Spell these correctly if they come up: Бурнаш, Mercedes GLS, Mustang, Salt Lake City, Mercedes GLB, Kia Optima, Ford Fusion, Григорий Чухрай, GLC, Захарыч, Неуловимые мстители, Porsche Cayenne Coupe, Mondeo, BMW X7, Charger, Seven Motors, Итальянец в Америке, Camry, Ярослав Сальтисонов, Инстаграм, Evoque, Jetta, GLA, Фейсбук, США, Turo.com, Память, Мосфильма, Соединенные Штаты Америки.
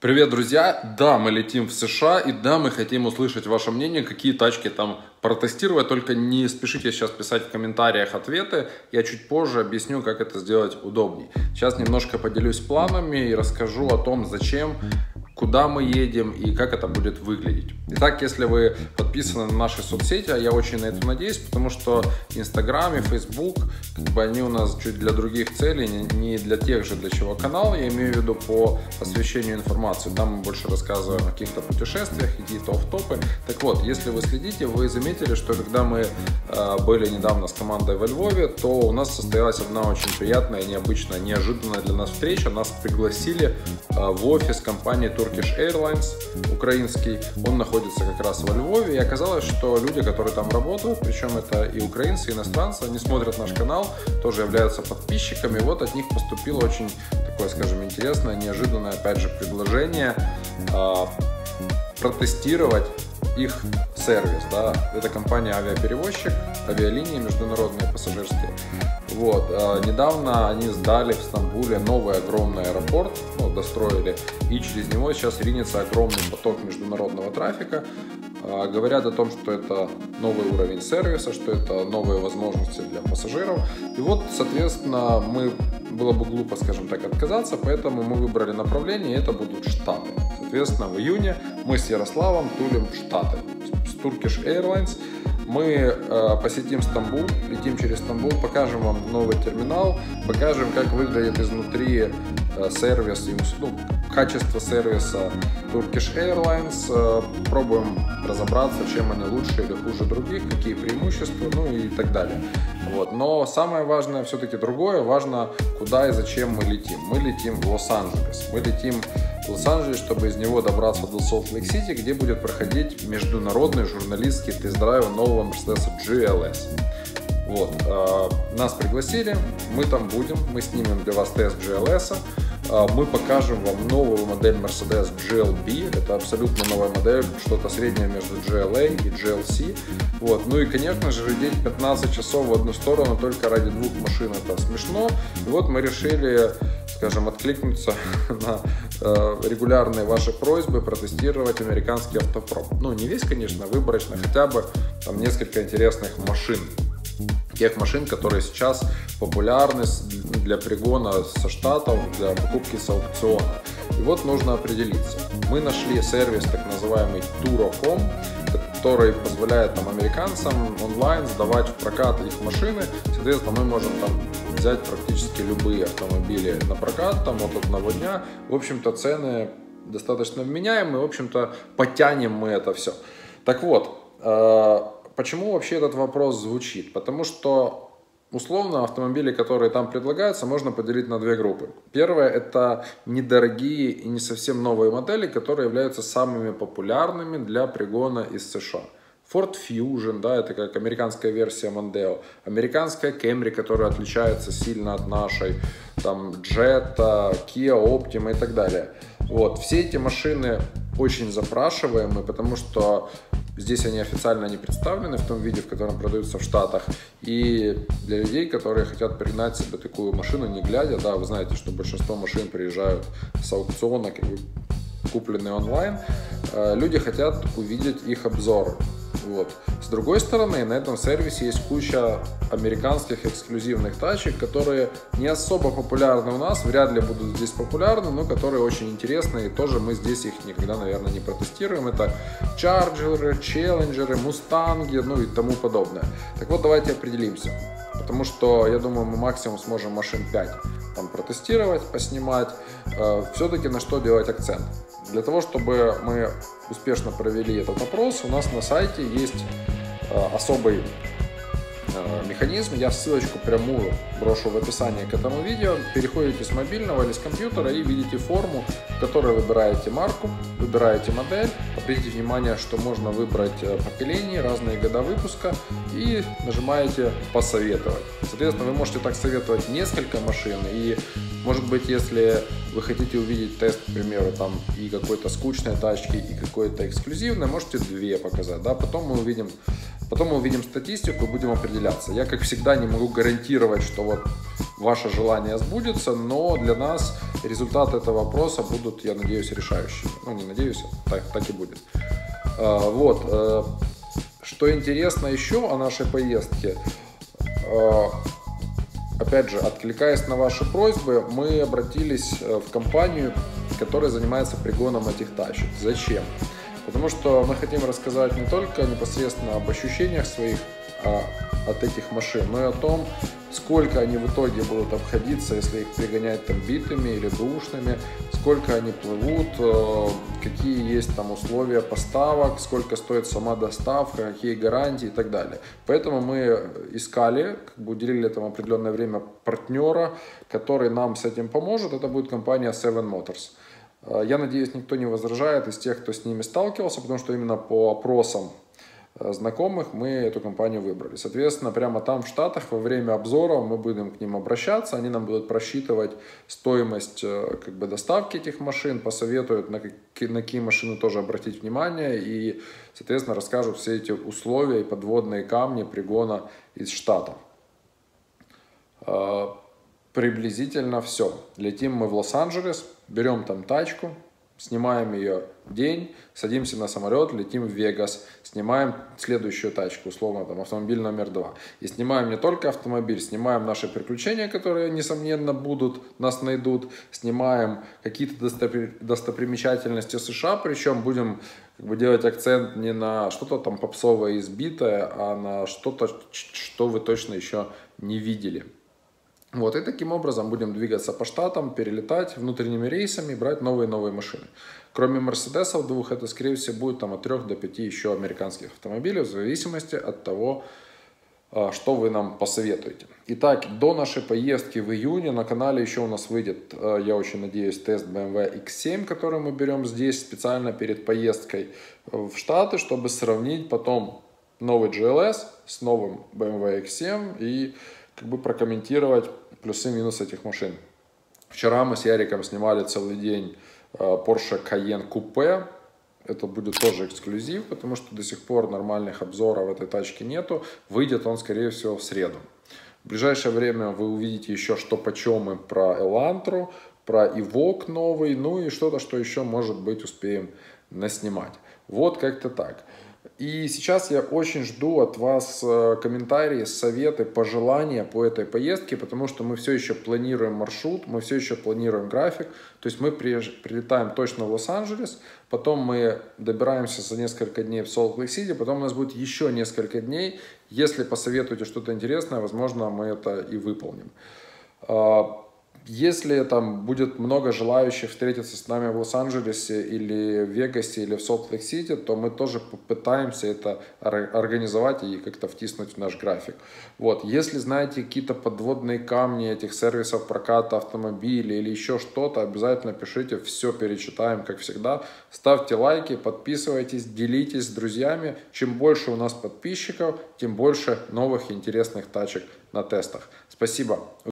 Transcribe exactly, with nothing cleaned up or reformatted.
Привет, друзья! Да, мы летим в США, и да, мы хотим услышать ваше мнение, какие тачки там протестировать. Только не спешите сейчас писать в комментариях ответы, я чуть позже объясню, как это сделать удобней. Сейчас немножко поделюсь планами и расскажу о том, зачем, куда мы едем и как это будет выглядеть. Итак, если вы подписаны на наши соцсети, а я очень на это надеюсь, потому что Инстаграм и Фейсбук, как бы они у нас чуть для других целей, не для тех же, для чего канал, я имею в виду по освещению информации. Там мы больше рассказываем о каких-то путешествиях, какие-то офф-топы. Так вот, если вы следите, вы заметили, что когда мы э, были недавно с командой во Львове, то у нас состоялась одна очень приятная, необычная, неожиданная для нас встреча. Нас пригласили э, в офис компании Turkish Turkish Airlines, украинский, он находится как раз во Львове, и оказалось, что люди, которые там работают, причем это и украинцы, и иностранцы, они смотрят наш канал, тоже являются подписчиками, и вот от них поступило очень такое, скажем, интересное, неожиданное, опять же, предложение э, протестировать их сервис, да, это компания авиаперевозчик, авиалинии международные, пассажирские. Вот, э, недавно они сдали в Стамбуле новый огромный аэропорт, ну, достроили, и через него сейчас ринется огромный поток международного трафика. Э, говорят о том, что это новый уровень сервиса, что это новые возможности для пассажиров. И вот, соответственно, мы, было бы глупо, скажем так, отказаться, поэтому мы выбрали направление, и это будут Штаты. Соответственно, в июне мы с Ярославом тулим в Штаты, с Turkish Airlines. Мы э, посетим Стамбул, летим через Стамбул, покажем вам новый терминал, покажем, как выглядит изнутри э, сервис, ну, качество сервиса Turkish Airlines, э, пробуем разобраться, чем они лучше или хуже других, какие преимущества, ну и так далее. Вот. Но самое важное все-таки другое, важно, куда и зачем мы летим. Мы летим в Лос-Анджелес, мы летим в Лос-Анджелес, чтобы из него добраться до Salt Lake City, где будет проходить международный журналистский тест-драйв нового Mercedes джи эл эс. Вот, э, нас пригласили, мы там будем, мы снимем для вас тест джи эл эс, э, мы покажем вам новую модель Mercedes джи эл би, это абсолютно новая модель, что-то среднее между джи эл эй и джи эл си. Вот, ну и, конечно же, редеть пятнадцать часов в одну сторону только ради двух машин, это смешно. И вот мы решили, скажем, откликнуться на э, регулярные ваши просьбы протестировать американский автопром. Ну, не весь, конечно, выборочно, хотя бы там несколько интересных машин. Тех машин, которые сейчас популярны для пригона со Штатов, для покупки с аукциона. И вот нужно определиться. Мы нашли сервис, так называемый Туро точка ком, который позволяет там, американцам онлайн сдавать в прокат их машины. Соответственно, мы можем там взять практически любые автомобили на прокат, там от одного дня. В общем-то, цены достаточно вменяемые, в общем-то, потянем мы это все. Так вот, почему вообще этот вопрос звучит? Потому что, условно, автомобили, которые там предлагаются, можно поделить на две группы. Первая – это недорогие и не совсем новые модели, которые являются самыми популярными для пригона из США. Ford Fusion, да, это как американская версия Mondeo, американская Camry, которая отличается сильно от нашей, там, Jetta, Kia Optima и так далее. Вот, все эти машины очень запрашиваемы, потому что здесь они официально не представлены в том виде, в котором продаются в Штатах. И для людей, которые хотят пригнать себе такую машину, не глядя, да, вы знаете, что большинство машин приезжают с аукциона, купленные онлайн, люди хотят увидеть их обзоры. Вот. С другой стороны, на этом сервисе есть куча американских эксклюзивных тачек, которые не особо популярны у нас, вряд ли будут здесь популярны, но которые очень интересны, и тоже мы здесь их никогда, наверное, не протестируем. Это Charger, Challenger, Mustang, ну и тому подобное. Так вот, давайте определимся, потому что, я думаю, мы максимум сможем машин пять там протестировать, поснимать. Все-таки на что делать акцент? Для того, чтобы мы успешно провели этот опрос, у нас на сайте есть особый механизм. Я ссылочку прямую брошу в описании к этому видео. Переходите с мобильного или с компьютера и видите форму, в которой выбираете марку, выбираете модель. Обратите внимание, что можно выбрать поколение, разные года выпуска и нажимаете «Посоветовать». Соответственно, вы можете так советовать несколько машин и, может быть, если вы хотите увидеть тест, к примеру, там и какой-то скучной тачки, и какой-то эксклюзивной, можете две показать, да, потом мы увидим, потом мы увидим статистику и будем определяться. Я, как всегда, не могу гарантировать, что вот ваше желание сбудется, но для нас результаты этого вопроса будут, я надеюсь, решающими. Ну, не надеюсь, так, так и будет. Вот. Что интересно еще о нашей поездке, опять же, откликаясь на ваши просьбы, мы обратились в компанию, которая занимается пригоном этих тачек. Зачем? Потому что мы хотим рассказать не только непосредственно об ощущениях своих а, от этих машин, но и о том, сколько они в итоге будут обходиться, если их пригонять там битыми или бэушными, сколько они плывут, какие есть там условия поставок, сколько стоит сама доставка, какие гарантии и так далее. Поэтому мы искали, как бы уделили этому определенное время партнера, который нам с этим поможет. Это будет компания Seven Motors. Я надеюсь, никто не возражает из тех, кто с ними сталкивался, потому что именно по опросам знакомых мы эту компанию выбрали. Соответственно, прямо там в Штатах во время обзора мы будем к ним обращаться, они нам будут просчитывать стоимость как бы доставки этих машин, посоветуют, на какие, на какие машины тоже обратить внимание и, соответственно, расскажут все эти условия и подводные камни пригона из Штатов. Приблизительно все. Летим мы в Лос-Анджелес, берем там тачку, снимаем ее день, садимся на самолет, летим в Вегас, снимаем следующую тачку, условно, там, автомобиль номер два. И снимаем не только автомобиль, снимаем наши приключения, которые, несомненно, будут, нас найдут, снимаем какие-то достопримечательности США, причем будем как бы делать акцент не на что-то там попсовое избитое, а на что-то, что вы точно еще не видели. Вот, и таким образом будем двигаться по штатам, перелетать внутренними рейсами, брать новые-новые машины. Кроме Мерседесов двух, это, скорее всего, будет там от трёх до пяти еще американских автомобилей, в зависимости от того, что вы нам посоветуете. Итак, до нашей поездки в июне на канале еще у нас выйдет, я очень надеюсь, тест бэ эм вэ икс семь, который мы берем здесь специально перед поездкой в Штаты, чтобы сравнить потом новый джи эл эс с новым бэ эм вэ икс семь и как бы прокомментировать плюсы и минусы этих машин. Вчера мы с Яриком снимали целый день Porsche Cayenne Coupe. Это будет тоже эксклюзив, потому что до сих пор нормальных обзоров этой тачки нету. Выйдет он, скорее всего, в среду. В ближайшее время вы увидите еще что почем и про Элантру, про Evoque новый, ну и что-то, что еще, может быть, успеем наснимать. Вот как-то так. И сейчас я очень жду от вас комментарии, советы, пожелания по этой поездке, потому что мы все еще планируем маршрут, мы все еще планируем график. То есть мы прилетаем точно в Лос-Анджелес, потом мы добираемся за несколько дней в Salt Lake City, потом у нас будет еще несколько дней. Если посоветуете что-то интересное, возможно, мы это и выполним. Если там будет много желающих встретиться с нами в Лос-Анджелесе или в Вегасе или в Солт-Лейк-Сити, то мы тоже попытаемся это организовать и как-то втиснуть в наш график. Вот. Если знаете какие-то подводные камни этих сервисов проката автомобилей или еще что-то, обязательно пишите, все перечитаем, как всегда. Ставьте лайки, подписывайтесь, делитесь с друзьями. Чем больше у нас подписчиков, тем больше новых интересных тачек на тестах. Спасибо.